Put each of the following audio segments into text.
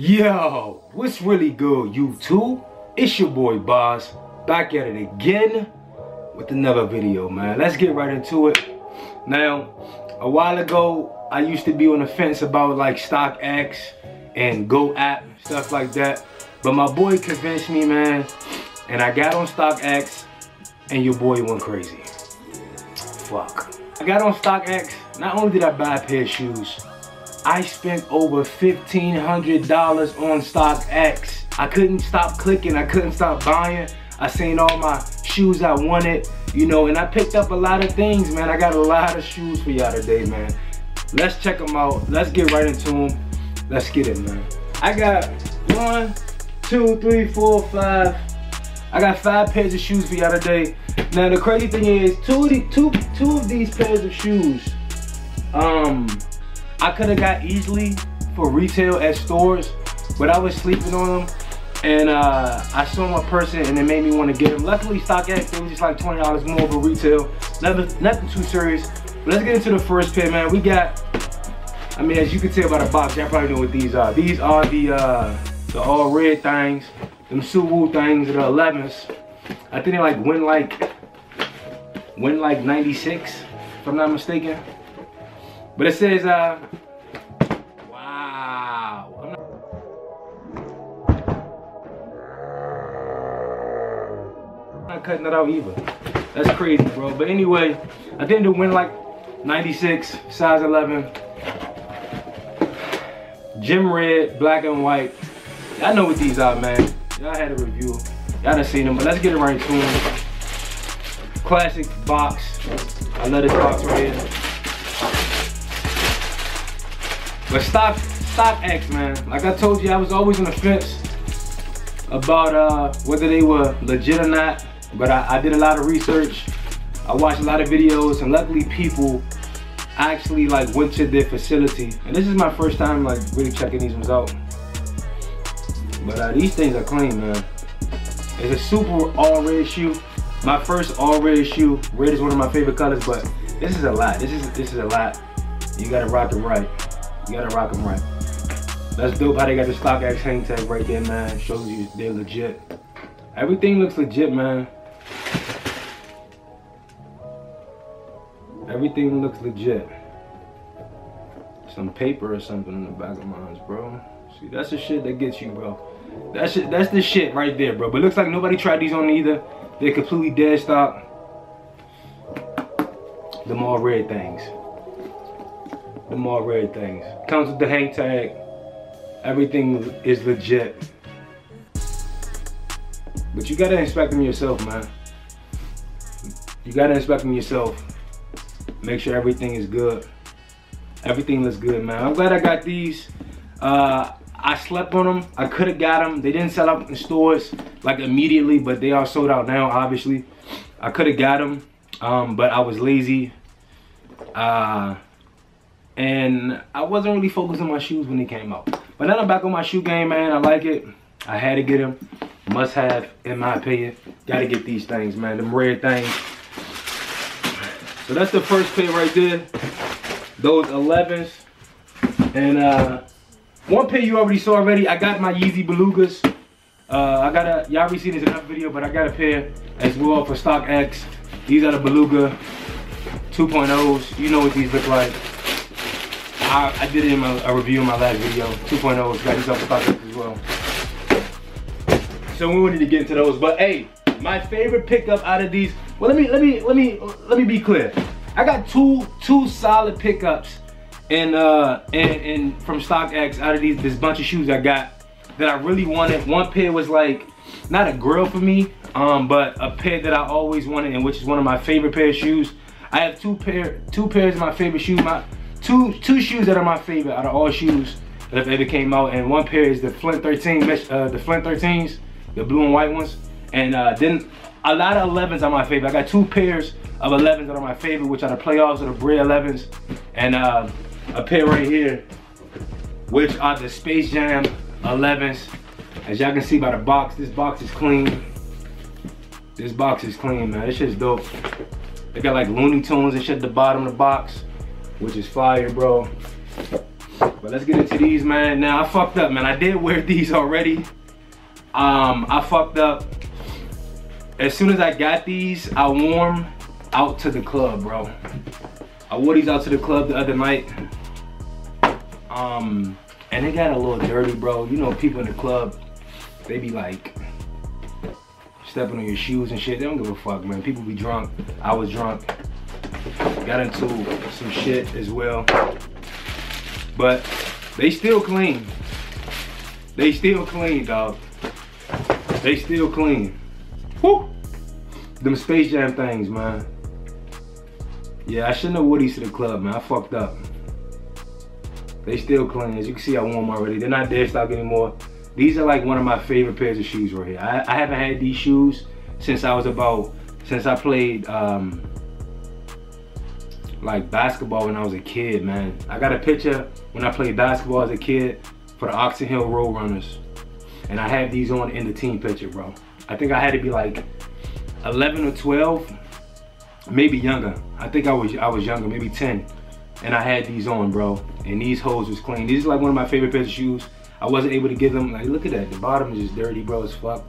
Yo, what's really good, YouTube? It's your boy Boz, back at it again with another video, man. Let's get right into it. Now, a while ago, I used to be on the fence about like StockX and Go app, stuff like that. But my boy convinced me, man, and I got on StockX, and your boy went crazy. Fuck. I got on StockX, not only did I buy a pair of shoes, I spent over $1,500 on StockX. I couldn't stop clicking, I couldn't stop buying. I seen all my shoes I wanted, you know, and I picked up a lot of things, man. I got a lot of shoes for y'all today, man. Let's check them out. Let's get right into them. Let's get it, man. I got one, two, three, four, five. I got five pairs of shoes for y'all today. Now, the crazy thing is, two of these pairs of shoes, I could have got easily for retail at stores, but I was sleeping on them, and I saw them in person, and it made me want to get them. Luckily, StockX, they was just like $20 more for retail. Nothing too serious. But let's get into the first pair, man. We got, I mean, as you can tell by the box, y'all probably know what these are. These are the all red things, them Suwu things, the 11s. I think they like win like 96, if I'm not mistaken. But it says, wow. I'm not cutting that out either. That's crazy, bro. But anyway, I think the win like 96, size 11. Gym red, black and white. Y'all know what these are, man. Y'all had a review. Y'all done seen them, but let's get it right to them. Classic box. I love this box right here. But StockX, man, like I told you, I was always on the fence about whether they were legit or not, but I did a lot of research. I watched a lot of videos, and luckily people actually like went to their facility. And this is my first time like really checking these ones out. But these things are clean, man. It's a super all red shoe. My first all red shoe. Red is one of my favorite colors, but this is a lot. This is a lot. You gotta rock it right. You gotta rock them right. That's dope how they got the StockX hang tag right there, man. Shows you they're legit. Everything looks legit, man. Everything looks legit. Some paper or something in the back of mine, bro. See, that's the shit that gets you, bro. That's the shit right there, bro. But looks like nobody tried these on either. They're completely dead stock. Them all red things. Them all red things. Comes with the hang tag. Everything is legit. But you gotta inspect them yourself, man. You gotta inspect them yourself. Make sure everything is good. Everything looks good, man. I'm glad I got these. I slept on them. I could have got them. They didn't sell out in stores like immediately, but they are sold out now, obviously. I could have got them, but I was lazy. And I wasn't really focused on my shoes when they came out. But now I'm back on my shoe game, man. I like it. I had to get them. Must have, in my opinion. Gotta get these things, man. Them red things. So that's the first pair right there. Those 11s. And one pair you already saw already. I got my Yeezy Belugas. Y'all already seen this in another video, but I got a pair as well for StockX. These are the Beluga 2.0s. You know what these look like. I did it in a review in my last video, 2.0, got these up as well. So we wanted to get into those, but hey, my favorite pickup out of these. Well, let me be clear. I got two solid pickups, and from StockX out of this bunch of shoes I got that I really wanted. One pair was like not a girl for me, but a pair that I always wanted, and which is one of my favorite pair of shoes. I have two pairs of my favorite shoes. Two shoes that are my favorite out of all shoes that have ever came out, and one pair is the Flint 13, the Flint 13s, the blue and white ones, and then a lot of 11s are my favorite. I got two pairs of 11s that are my favorite, which are the playoffs or the Bray 11s, and a pair right here, which are the Space Jam 11s. As y'all can see by the box, this box is clean. This box is clean, man. This shit's dope. They got like Looney Tunes and shit at the bottom of the box, which is fire, bro. But let's get into these, man. Now, I fucked up, man. I did wear these already. I fucked up. As soon as I got these, I wore them out to the club, bro. I wore these out to the club the other night. And they got a little dirty, bro. You know, people in the club, they be like stepping on your shoes and shit. They don't give a fuck, man. People be drunk. I was drunk. Got into some shit as well. But they still clean. They still clean, dog. They still clean. Woo! Them Space Jam things, man. Yeah, I shouldn't have wore these to the club, man. I fucked up. They still clean. As you can see, I wore them already. They're not dead stock anymore. These are like one of my favorite pairs of shoes right here. I haven't had these shoes since I was about, since I played like basketball when I was a kid, man. I got a picture when I played basketball as a kid for the Oxon Hill Roadrunners. And I had these on in the team picture, bro. I think I had to be like 11 or 12, maybe younger. I think I was younger, maybe 10. And I had these on, bro. And these hoes was clean. These are like one of my favorite pairs of shoes. I wasn't able to give them, like, look at that. The bottom is just dirty, bro, as fuck.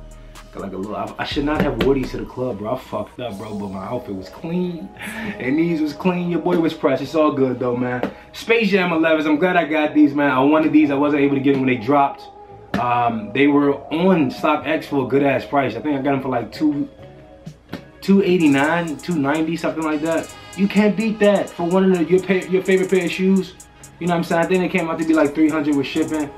Got like a little, I should not have wore these to the club, bro. I fucked up, bro, but my outfit was clean. And these was clean. Your boy was pressed. It's all good, though, man. Space Jam 11s. I'm glad I got these, man. I wanted these. I wasn't able to get them when they dropped. They were on StockX for a good-ass price. I think I got them for like $289, $290, something like that. You can't beat that for one of your favorite pair of shoes. You know what I'm saying? I think they came out to be like $300 with shipping.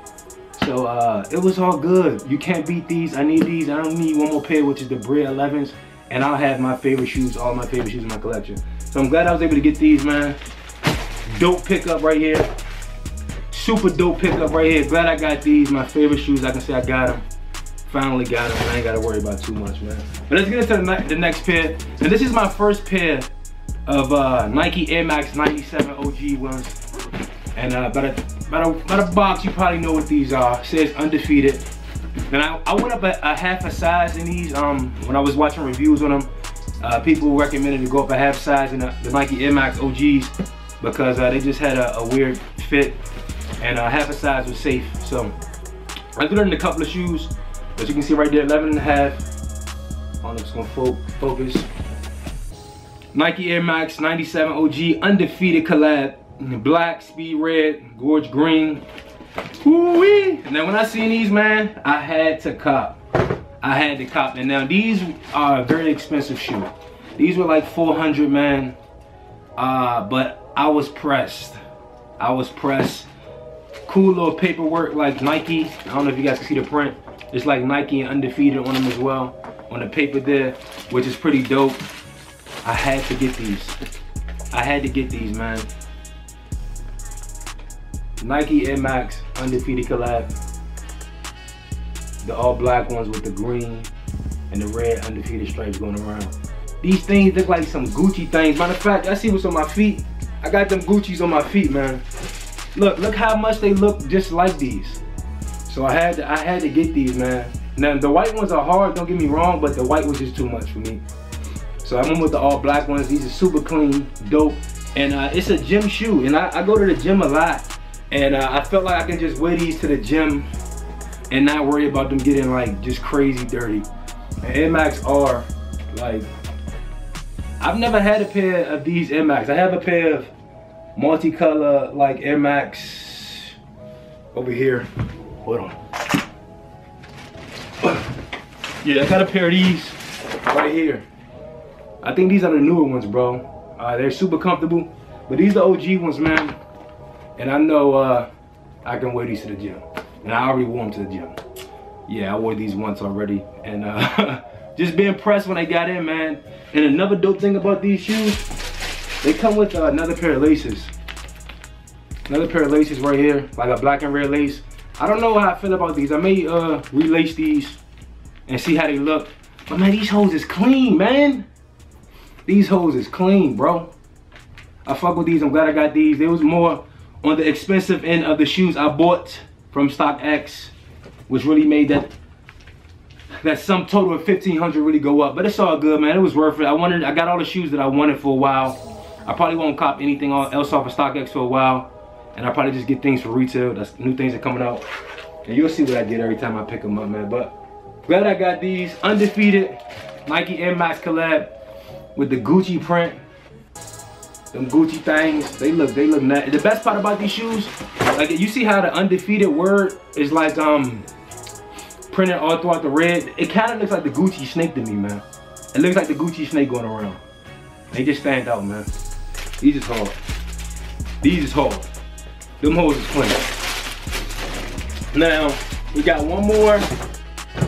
So it was all good. You can't beat these. I need these. I don't need one more pair, which is the Brea 11s. And I'll have my favorite shoes, all my favorite shoes in my collection. So I'm glad I was able to get these, man. Dope pickup right here. Super dope pickup right here. Glad I got these. My favorite shoes. I can say I got them. Finally got them. I ain't got to worry about too much, man. But let's get into the next pair. And this is my first pair of Nike Air Max 97 OG ones. And about a box, you probably know what these are. It says Undefeated. And I went up a half a size in these. When I was watching reviews on them, people recommended to go up a half size in the Nike Air Max OGs because they just had a weird fit, and half a size was safe. So I threw it in a couple of shoes, as you can see right there, 11 and a half. I'm just gonna focus. Nike Air Max 97 OG Undefeated collab. Black, speed red, gorge green. Woo-wee! Now when I seen these, man, I had to cop. I had to cop. And now these are a very expensive shoe. These were like $400, man. But I was pressed. I was pressed. Cool little paperwork like Nike. I don't know if you guys can see the print. It's like Nike and Undefeated on them as well. On the paper there, which is pretty dope. I had to get these. I had to get these, man. Nike Air Max Undefeated collab. The all black ones with the green and the red Undefeated stripes going around. These things look like some Gucci things. Matter of fact, I see what's on my feet. I got them Gucci's on my feet, man. Look how much they look just like these. So I had to get these, man. Now the white ones are hard, don't get me wrong, but the white was just too much for me. So I went with the all black ones. These are super clean, dope, and it's a gym shoe. And I go to the gym a lot. And I felt like I can just wear these to the gym and not worry about them getting like just crazy dirty. And Air Max are like, I've never had a pair of these Air Max. I have a pair of multicolor like Air Max over here. Hold on. Yeah, I got a pair of these right here. I think these are the newer ones, bro. They're super comfortable, but these are the OG ones, man. And I know I can wear these to the gym. And I already wore them to the gym. Yeah, I wore these once already. And just being impressed when I got in, man. And another dope thing about these shoes, they come with another pair of laces. Another pair of laces right here, like a black and red lace. I don't know how I feel about these. I may relace these and see how they look. But man, these hoes is clean, man. These hoes is clean, bro. I fuck with these, I'm glad I got these. There was more on the expensive end of the shoes I bought from StockX, which really made that sum total of $1,500 really go up. But it's all good, man. It was worth it. I got all the shoes that I wanted for a while. I probably won't cop anything else off of StockX for a while. and I probably just get things from retail. That's new things that are coming out, and you'll see what I get every time I pick them up, man. But glad I got these Undefeated Nike Air Max collab with the Gucci print. Them Gucci things, they look nice. The best part about these shoes, like you see how the Undefeated word is like printed all throughout the red. It kind of looks like the Gucci snake to me, man. It looks like the Gucci snake going around. They just stand out, man. These is hard. These is hard. Them hoes is clean. Now, we got one more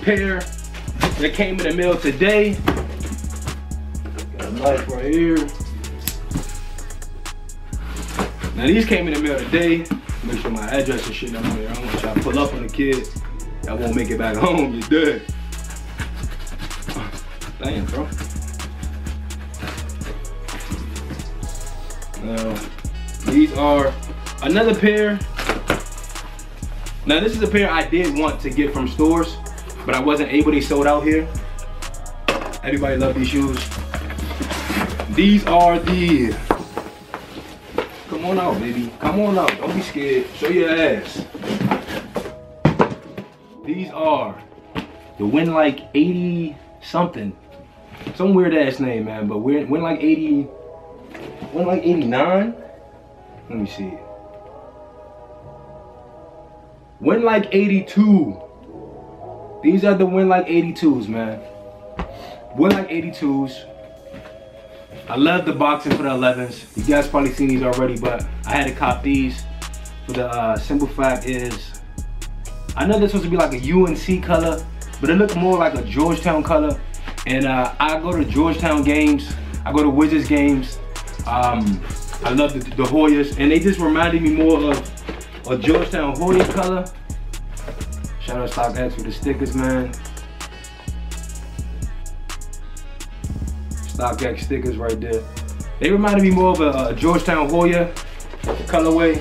pair that came in the mail today. Got a knife right here. Now these came in the mail today. Make sure my address and shit on there. I don't want y'all to pull up on the kids. I won't make it back home, you're dead. Damn, bro. Now, these are another pair. Now this is a pair I did want to get from stores, but I wasn't able, they sold out here. Everybody love these shoes. These are the, come on out, baby. Come on out. Don't be scared. Show your ass. These are the Win Like 80 something. Some weird ass name, man. But we're Win Like 80. Win Like 89. Let me see. Win Like 82. These are the Win Like 82s, man. Win Like 82s. I love the boxing for the 11s. You guys probably seen these already, but I had to cop these for the simple fact is, I know this was supposed to be like a UNC color, but it looked more like a Georgetown color. And I go to Georgetown games, I go to Wizards games. I love the Hoyas, and they just reminded me more of a Georgetown Hoyas color. Shout out to StockX for the stickers, man. StockX stickers right there. They reminded me more of a Georgetown Hoya colorway.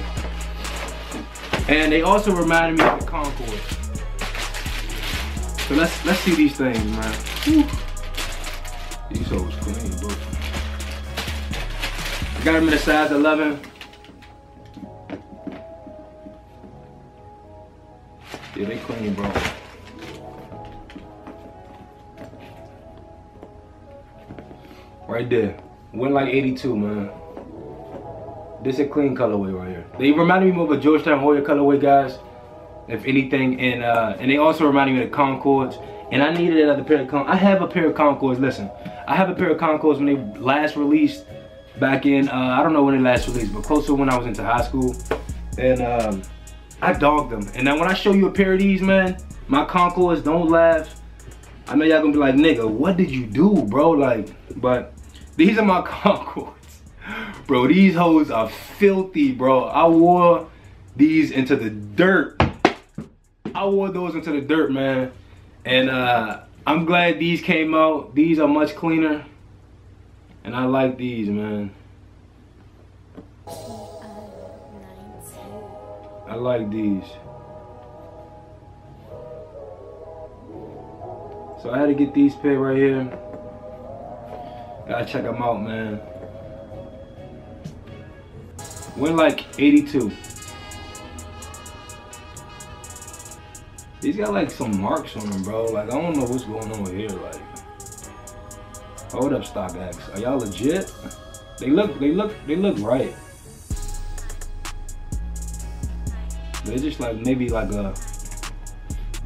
And they also reminded me of the Concord. So let's see these things, man. Woo. These hoes clean, bro. I got them in a size 11. Yeah, they clean, bro. Right there, Win Like 82, man. This is a clean colorway right here. They reminded me more of a Georgetown Hoya colorway, guys, if anything. And they also reminded me of the Concords. And I needed another pair of Concords. I have a pair of Concords, listen. I have a pair of Concords when they last released back in, I don't know when they last released, but closer when I was into high school. And I dogged them. And now when I show you a pair of these, man, my Concords, don't laugh. I know y'all gonna be like, nigga, what did you do, bro? Like, but these are my Concords. Bro, these hoes are filthy, bro. I wore these into the dirt. I wore those into the dirt, man. And I'm glad these came out. These are much cleaner. And I like these, man. I like these. So I had to get these pair right here. Gotta check them out, man. Win Like 82. These got like some marks on them, bro. Like, I don't know what's going on here. Like, hold up, StockX. Are y'all legit? They look right. They're just like maybe like a,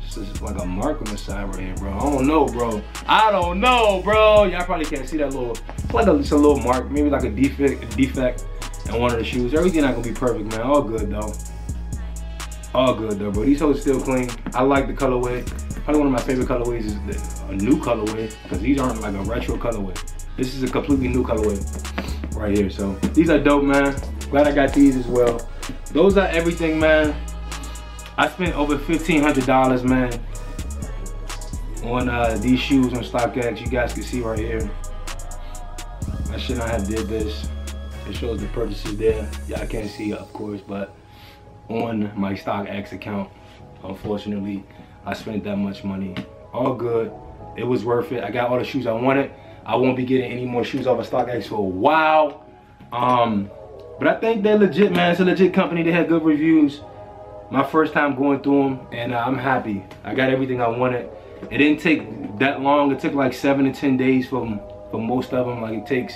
it's like a mark on the side right here, bro. I don't know, bro. I don't know, bro. Y'all probably can't see that little, it's like a little mark, maybe like a defect in one of the shoes. Everything not gonna be perfect, man. All good though. All good though, bro. These hoes still clean. I like the colorway. Probably one of my favorite colorways is a new colorway, because these aren't like a retro colorway. This is a completely new colorway right here. So these are dope, man. Glad I got these as well. Those are everything, man. I spent over $1,500, man, on these shoes on StockX. You guys can see right here. I should not have did this. It shows the purchases there. Y'all can't see it, of course, but on my StockX account, unfortunately, I spent that much money. All good. It was worth it. I got all the shoes I wanted. I won't be getting any more shoes off of StockX for a while. But I think they're legit, man. It's a legit company. They had good reviews. My first time going through them, and I'm happy. I got everything I wanted. It didn't take that long. It took like 7 to 10 days for most of them. Like it takes,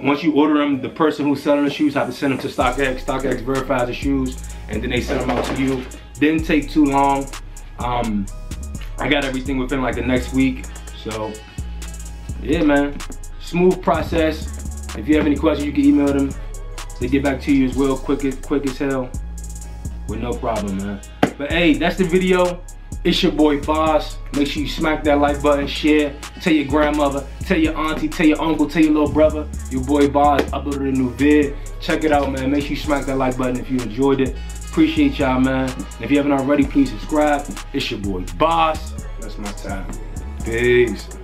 once you order them, the person who's selling the shoes have to send them to StockX. StockX verifies the shoes, and then they send them out to you. Didn't take too long. I got everything within like the next week. So yeah, man, smooth process. If you have any questions, you can email them. They get back to you as well, quick as hell. With no problem, man. But hey, that's the video. It's your boy Boss. Make sure you smack that like button, share, tell your grandmother, tell your auntie, tell your uncle, tell your little brother. Your boy Boss uploaded a new vid. Check it out, man. Make sure you smack that like button if you enjoyed it. Appreciate y'all, man. And if you haven't already, please subscribe. It's your boy Boss. That's my time. Peace.